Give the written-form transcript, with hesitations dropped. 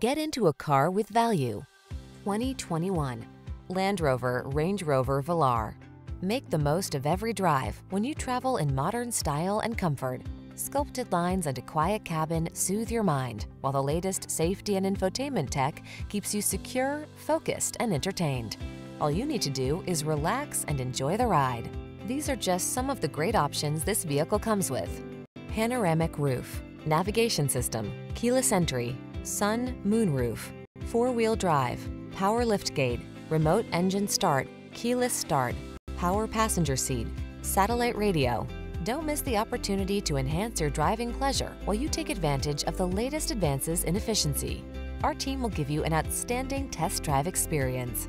Get into a car with value. 2021 Land Rover Range Rover Velar. Make the most of every drive when you travel in modern style and comfort. Sculpted lines and a quiet cabin soothe your mind, while the latest safety and infotainment tech keeps you secure, focused, and entertained. All you need to do is relax and enjoy the ride. These are just some of the great options this vehicle comes with: panoramic roof, navigation system, keyless entry, sun moonroof, four-wheel drive, power liftgate, remote engine start, keyless start, power passenger seat, satellite radio. Don't miss the opportunity to enhance your driving pleasure while you take advantage of the latest advances in efficiency. Our team will give you an outstanding test drive experience.